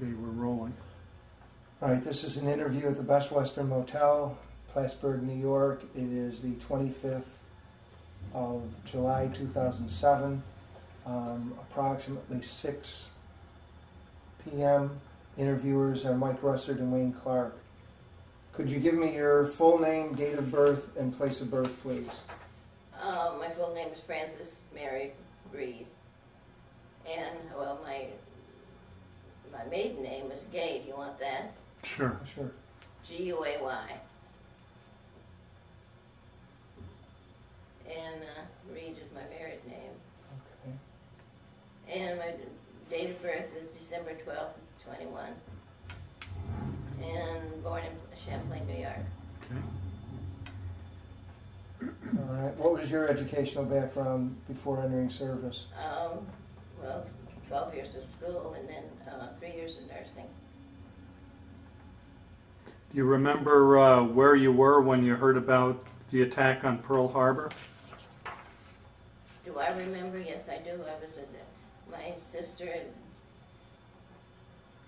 3, we're rolling. All right, this is an interview at the Best Western Motel, Plattsburgh, New York. It is the 25th of July, 2007, approximately 6 p.m. Interviewers are Mike Russert and Wayne Clark. Could you give me your full name, date of birth, and place of birth, please? My full name is Frances Mary Reid, and well, my maiden name is Gay. Do you want that? Sure, sure. G-U-A-Y. And Reid is my married name. Okay. And my date of birth is December 12th, 21. And born in Champlain, New York. Okay. All right. What was your educational background before entering service? Well, 12 years of school and then 3 years of nursing. Do you remember where you were when you heard about the attack on Pearl Harbor? Do I remember? Yes, I do. I was my sister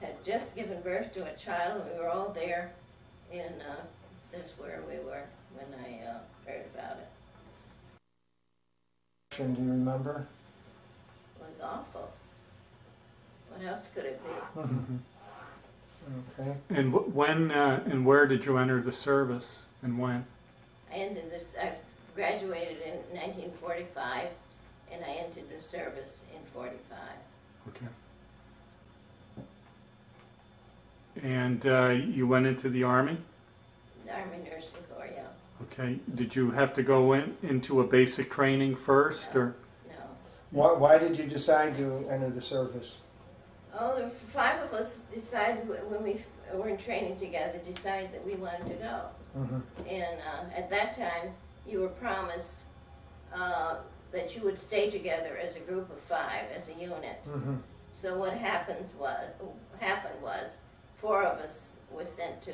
had just given birth to a child. We were all there in that's where we were when I heard about it. Do you remember? It was awful. What else could it be? Okay. And when and where did you enter the service and when? I graduated in 1945, and I entered the service in 45. Okay. And you went into the Army? The Army Nursing Corps, yeah. Okay. Did you have to go into a basic training first? No. Or? No. Why did you decide to enter the service? Oh, well, 5 of us decided when we were in training together, decided that we wanted to go. Mm-hmm. And at that time, you were promised that you would stay together as a group of 5, as a unit. Mm-hmm. So what happened was 4 of us were sent to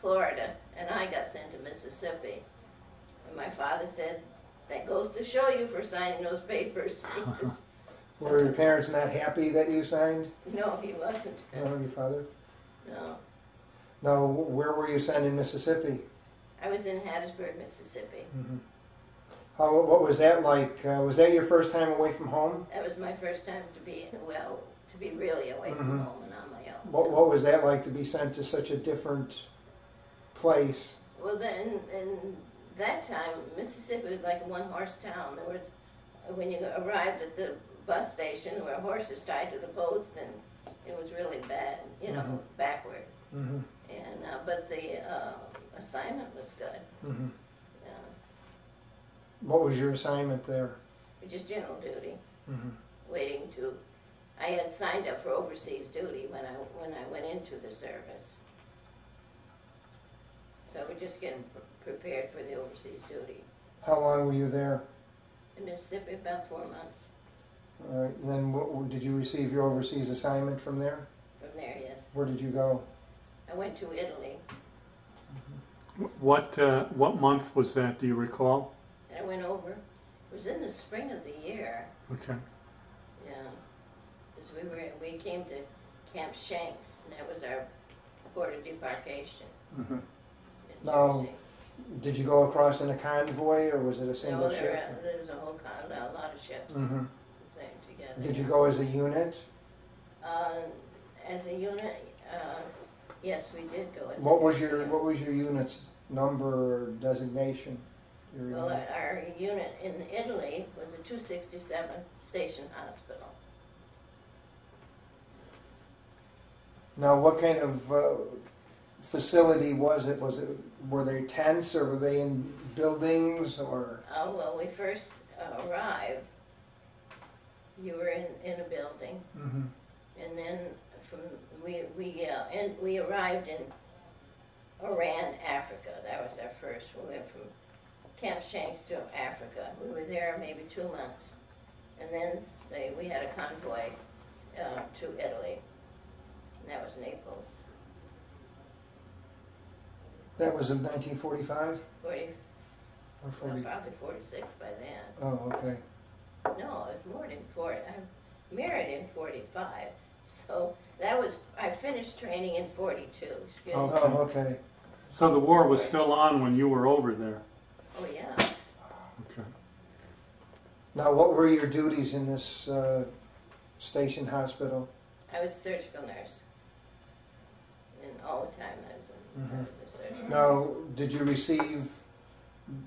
Florida, and I got sent to Mississippi. And my father said, "That goes to show you for signing those papers." Were your parents not happy that you signed? No, he wasn't. No, your father? No. Now, where were you sent in Mississippi? I was in Hattiesburg, Mississippi. Mm-hmm. What was that like? Was that your first time away from home? That was my first time to be really away mm-hmm. from home and on my own. What was that like to be sent to such a different place? Well, then, in that time, Mississippi was like a one-horse town. There was, when you arrived at the bus station, there were horses tied to the post, and it was really bad, you know, mm-hmm. backward. Mm-hmm. And but the assignment was good. Mm-hmm. What was your assignment there? Just general duty. Mm-hmm. I had signed up for overseas duty when I went into the service. So we're just getting prepared for the overseas duty. How long were you there? In Mississippi, about 4 months. All right. And then did you receive your overseas assignment from there? From there, yes. Where did you go? I went to Italy. What month was that? Do you recall? I went over. It was in the spring of the year. Okay. Yeah, because we came to Camp Shanks, and that was our port of debarkation. Mm-hmm. Now, did you go across in a convoy, or was it a single ship? No, there was a whole a lot of ships mm-hmm. together. Did you go as a unit? As a unit. Yes, we did go. What was your unit's number or designation? Well, our unit in Italy was a 267 station hospital. Now, what kind of facility was it? Were they tents, or were they in buildings, or? Oh well, we first arrived. You were in a building, mm-hmm. and then. We arrived in Oran, Africa. That was our first. We went from Camp Shanks to Africa. We were there maybe 2 months, and then we had a convoy to Italy. And that was Naples. That was in 1945. 40. Or 40. No, probably 46 by then. Oh, okay. No, it was more than 40. I married in 45, so. That was, I finished training in 42, excuse me. Oh, okay. So the war was still on when you were over there? Oh, yeah. Okay. Now, what were your duties in this station hospital? I was a surgical nurse. And all the time I was in, I was a surgical nurse. Now, did you receive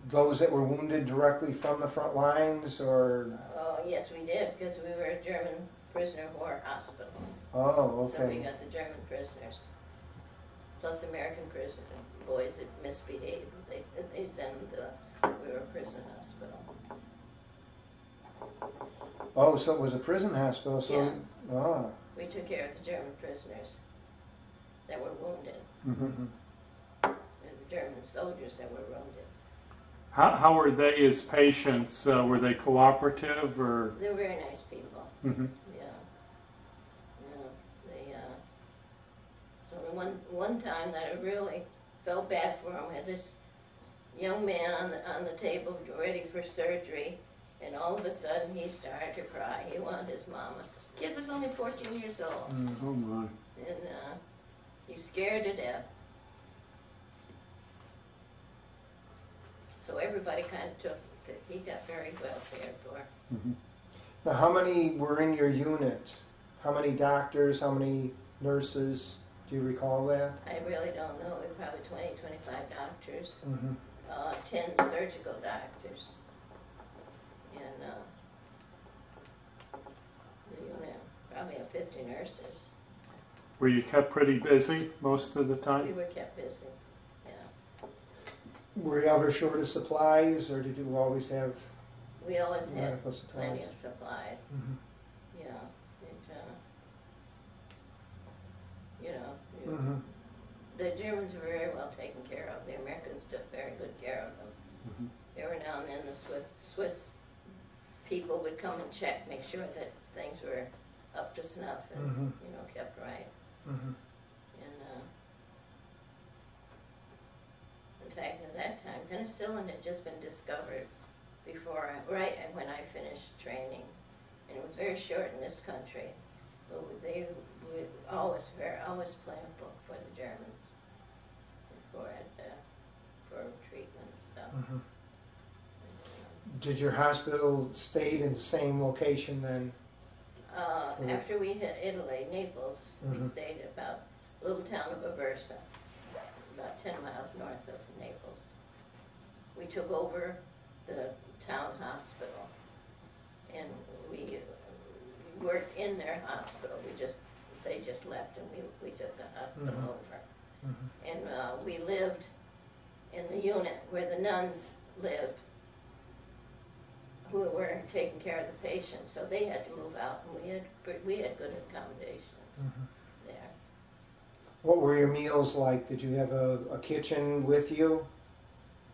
those that were wounded directly from the front lines, or? Oh, yes, we did, because we were a German prisoner of war hospital. Oh, okay. So we got the German prisoners, plus American prisoners, boys that misbehaved. They sent them to, we were a prison hospital. Oh, so it was a prison hospital, so. Yeah. Ah. We took care of the German prisoners that were wounded. Mm-hmm. And the German soldiers that were wounded. How were they as patients? Were they cooperative, or? They were very nice people. Mm-hmm. Yeah. So one time that I really felt bad for him. I had this young man on the table ready for surgery, and all of a sudden he started to cry. He wanted his mama. The kid was only 14 years old. Oh my! And he scared to death. So everybody kind of took it. He got very well cared for. Mm-hmm. Now, how many were in your unit? How many doctors? How many nurses? Do you recall that? I really don't know. We were probably 20, 25 doctors, mm-hmm. 10 surgical doctors, and the unit probably had 50 nurses. Were you kept pretty busy most of the time? We were kept busy. Were you ever short of supplies, or did you always have? We always had plenty of supplies. Mm-hmm. Yeah, it, you know, mm-hmm. The Germans were very well taken care of. The Americans took very good care of them. Mm-hmm. Every now and then, the Swiss people would come and check, make sure that things were up to snuff and mm-hmm. you know, kept right. Mm-hmm. In fact, at that time, penicillin had just been discovered before, right when I finished training, and it was very short in this country. But they were always plentiful for the Germans for treatment and stuff. Mm-hmm. Did your hospital stay in the same location then? After we hit Italy, Naples, mm-hmm. we stayed about the little town of Aversa, about 10 miles north of Naples. We took over the town hospital, and we worked in their hospital. They just left, and we took the hospital mm-hmm. over. Mm-hmm. And we lived in the unit where the nuns lived, who were taking care of the patients. So they had to move out, and we had good accommodations mm-hmm. there. What were your meals like? Did you have a kitchen with you?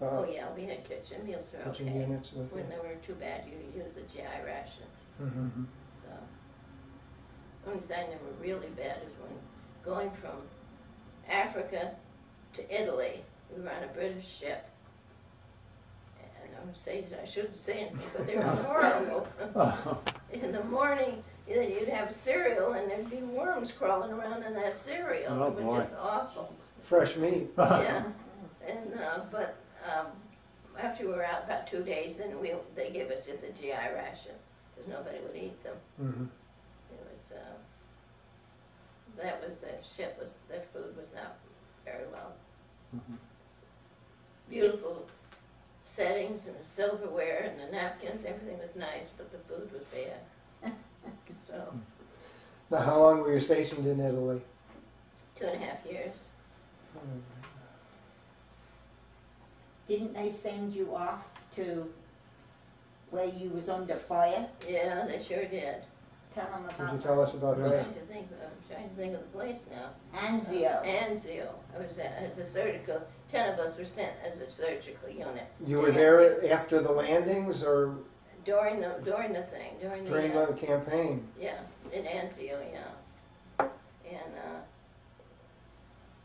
Oh yeah, we had kitchen meals. Kitchen okay. units with when you. They were too bad, you used the GI ration. Mm-hmm. So the only thing that were really bad is when going from Africa to Italy, we were on a British ship, and I shouldn't say anything, but they were horrible. In the morning, you'd have cereal, and there'd be worms crawling around in that cereal. Oh, it was just awful. Fresh meat. Yeah, and but after we were out about 2 days, then they gave us just a GI ration because nobody would eat them. Mm-hmm. It was that was their food was not very well. Mm-hmm. Beautiful settings and the silverware and the napkins, everything was nice, but the food was bad. So. Now, how long were you stationed in Italy? 2.5 years. Didn't they send you off to where you was under fire? Yeah, they sure did. Tell them about. Could you tell us about that? I'm trying to think of the place now. Anzio. Anzio. As a surgical. 10 of us were sent as a surgical unit. You were there after the landings, or? During the campaign. Yeah, in Anzio, yeah. And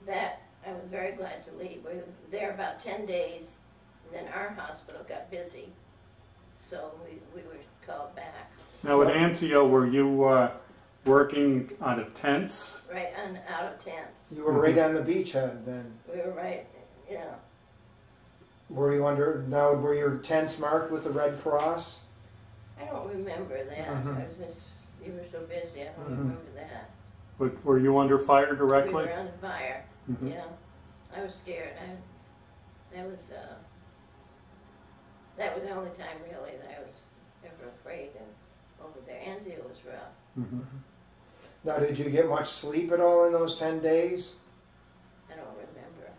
that, I was very glad to leave. We were there about 10 days, and then our hospital got busy, so we were called back. Now, at Anzio, were you working out of tents. Right, on, out of tents. You were right on the beachhead then. We were right, yeah. Were you under, now were your tents marked with the Red Cross? I don't remember that. I was just, you were so busy, I don't remember that. But were you under fire directly? We were under fire, yeah. I was scared. That was the only time really that I was ever afraid and over there. Anzio was rough. Now, did you get much sleep at all in those 10 days? I don't remember.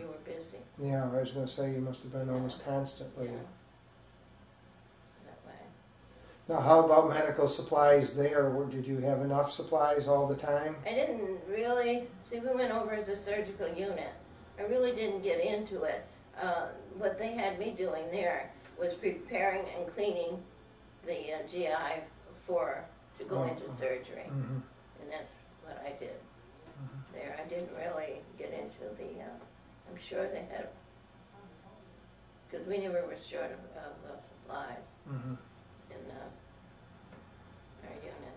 You were busy. Yeah, I was going to say you must have been almost constantly. Yeah. Now, how about medical supplies there? Did you have enough supplies all the time? I didn't really. See, we went over as a surgical unit. I really didn't get into it. What they had me doing there was preparing and cleaning the GI to go into surgery. And that's what I did there. I didn't really get into the, I'm sure they had, because we never were short of supplies. In our unit.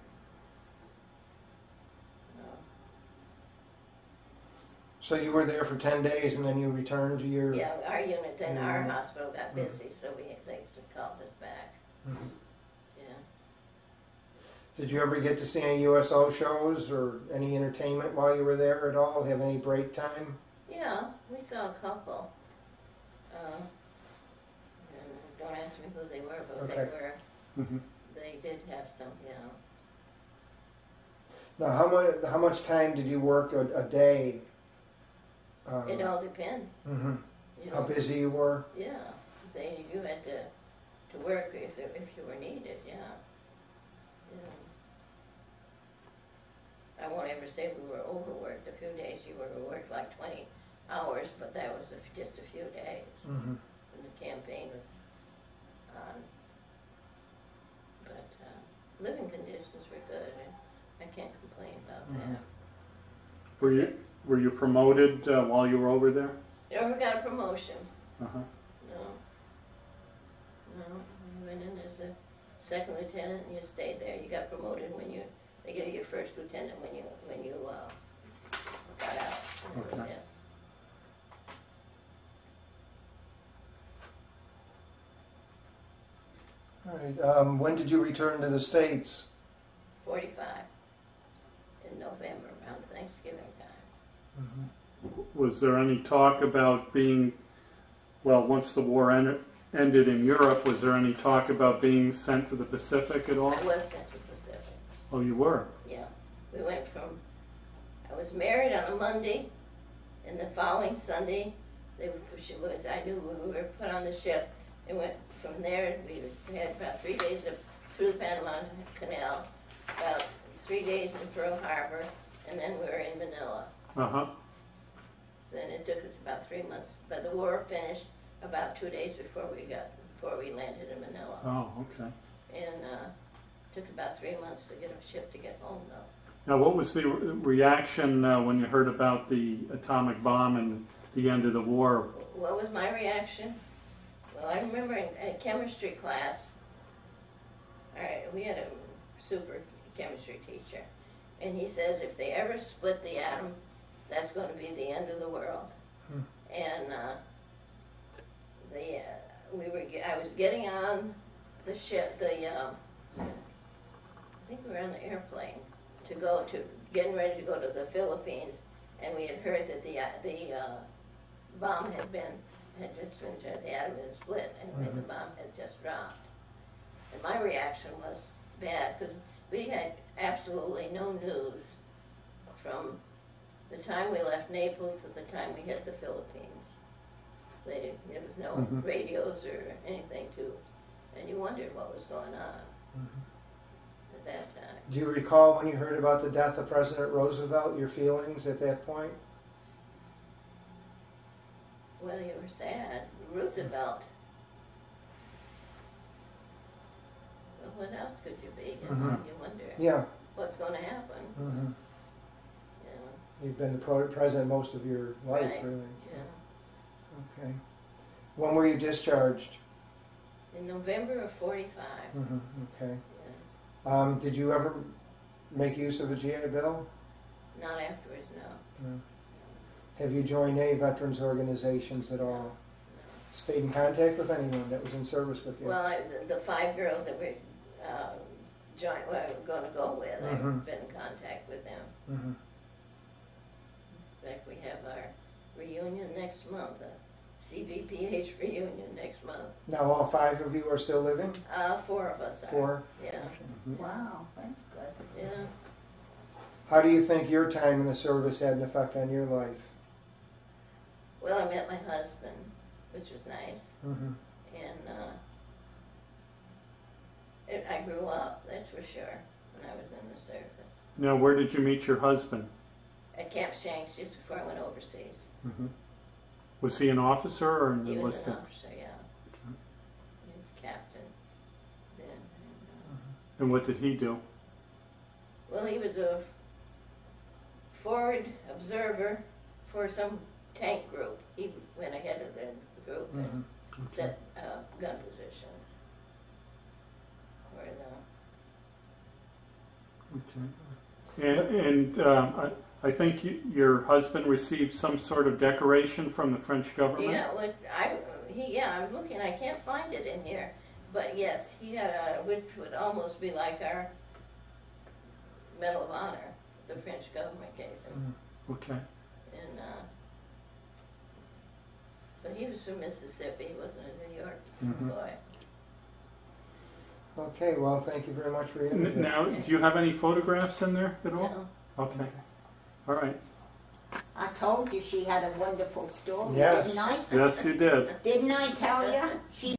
So you were there for 10 days and then you returned to your... Yeah, our unit, then our hospital got busy, so they called us back. Yeah. Did you ever get to see any USO shows or any entertainment while you were there at all? Have any break time? Yeah, we saw a couple. Don't ask me who they were, but they were. They did have some, Now, how much time did you work a day? It all depends. You know, how busy you were? Yeah, you had to work if you were needed. I won't ever say we were overworked. A few days you were worked like 20 hours, but that was just a few days. And the campaign was on. But living conditions were good, and I can't complain about that. Were you promoted while you were over there? Never got a promotion. No. You went in as a second lieutenant, and you stayed there. You got promoted when you. They gave you first lieutenant when you got out. All right. When did you return to the States? 45, in November, around Thanksgiving time. Was there any talk about being, well, once the war ended in Europe, was there any talk about being sent to the Pacific at all? I was sent to the Pacific. Oh, you were? Yeah. We went from, I was married on a Monday, and the following Sunday, I knew we were put on the ship. It went from there, we had about 3 days through the Panama Canal, about 3 days in Pearl Harbor, and then we were in Manila. Then it took us about 3 months, but the war finished about 2 days before we landed in Manila. Oh, okay. And it took about 3 months to get a ship to get home, though. Now, what was the reaction when you heard about the atomic bomb and the end of the war? What was my reaction? Well, I remember in chemistry class, we had a super chemistry teacher, and he says if they ever split the atom, that's going to be the end of the world. And I was getting on the ship, I think we were on the airplane to go to, getting ready to go to the Philippines, and we had heard that the bomb the atom had split, and the bomb had just dropped. And my reaction was bad, because we had absolutely no news from the time we left Naples to the time we hit the Philippines. There was no radios or anything and you wondered what was going on at that time. Do you recall when you heard about the death of President Roosevelt, your feelings at that point? Well, you were sad. Roosevelt. Well, what else could you be? You wonder. Yeah. What's going to happen? Yeah. You've been the president most of your life, really. So. Yeah. Okay. When were you discharged? In November of '45. Okay. Yeah. Did you ever make use of a GI Bill? Not afterwards, no. No. Have you joined any veterans organizations at all? No. Stayed in contact with anyone that was in service with you? Well, the five girls that we were going to go with, I've been in contact with them. In fact, we have our reunion next month, a CVPH reunion next month. Now all five of you are still living? Four of us are. Four? Yeah. Wow, that's good. Yeah. How do you think your time in the service had an effect on your life? Well, I met my husband, which was nice, and I grew up, that's for sure, when I was in the service. Now, where did you meet your husband? At Camp Shanks, just before I went overseas. Was he an officer or an enlisted? He was an officer, yeah. He was captain then. And what did he do? Well, he was a forward observer for some tank group. He went ahead of the group and set gun positions. And I think your husband received some sort of decoration from the French government? Yeah, well, I'm looking. I can't find it in here. But yes, he had a, which would almost be like our Medal of Honor, the French government gave him. Okay. And, but he was from Mississippi. He wasn't a New York boy. Okay, well, thank you very much for your interview. Now, do you have any photographs in there at all? No. Okay. All right. I told you she had a wonderful story, didn't I? Yes, you did. Didn't I tell you? She